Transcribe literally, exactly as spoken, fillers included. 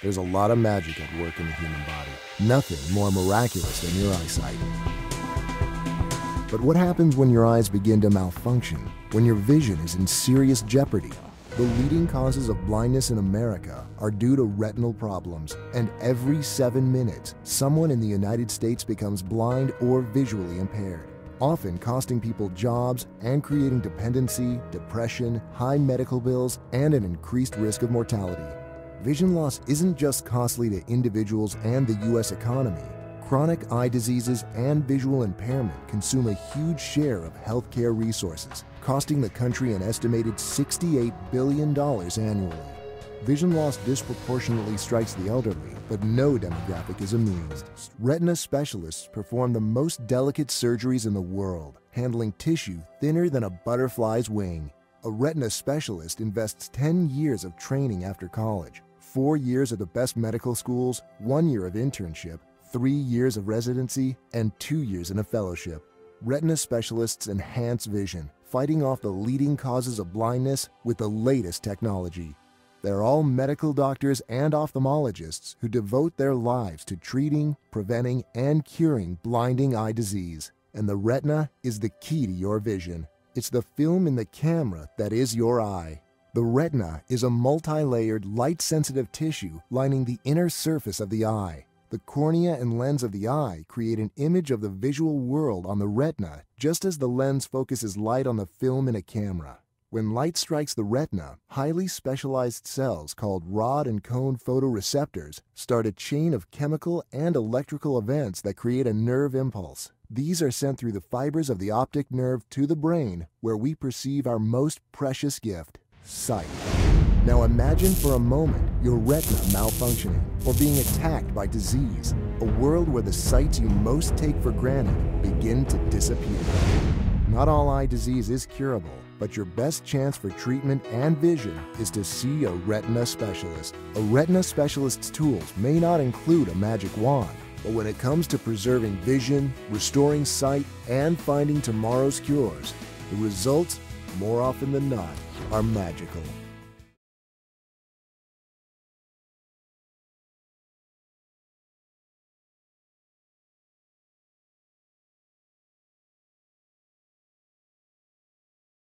There's a lot of magic at work in the human body. Nothing more miraculous than your eyesight. But what happens when your eyes begin to malfunction, when your vision is in serious jeopardy? The leading causes of blindness in America are due to retinal problems, and every seven minutes, someone in the United States becomes blind or visually impaired, often costing people jobs and creating dependency, depression, high medical bills, and an increased risk of mortality. Vision loss isn't just costly to individuals and the U S economy. Chronic eye diseases and visual impairment consume a huge share of healthcare resources, costing the country an estimated sixty-eight billion dollars annually. Vision loss disproportionately strikes the elderly, but no demographic is immune. Retina specialists perform the most delicate surgeries in the world, handling tissue thinner than a butterfly's wing. A retina specialist invests ten years of training after college, four years at the best medical schools, one year of internship, three years of residency, and two years in a fellowship. Retina specialists enhance vision, fighting off the leading causes of blindness with the latest technology. They're all medical doctors and ophthalmologists who devote their lives to treating, preventing, and curing blinding eye disease. And the retina is the key to your vision. It's the film in the camera that is your eye. The retina is a multi-layered, light-sensitive tissue lining the inner surface of the eye. The cornea and lens of the eye create an image of the visual world on the retina, just as the lens focuses light on the film in a camera. When light strikes the retina, highly specialized cells called rod and cone photoreceptors start a chain of chemical and electrical events that create a nerve impulse. These are sent through the fibers of the optic nerve to the brain, where we perceive our most precious gift, sight. Now imagine for a moment your retina malfunctioning or being attacked by disease, a world where the sights you most take for granted begin to disappear. Not all eye disease is curable, but your best chance for treatment and vision is to see a retina specialist. A retina specialist's tools may not include a magic wand, but when it comes to preserving vision, restoring sight, and finding tomorrow's cures, the results, more often than not, are magical.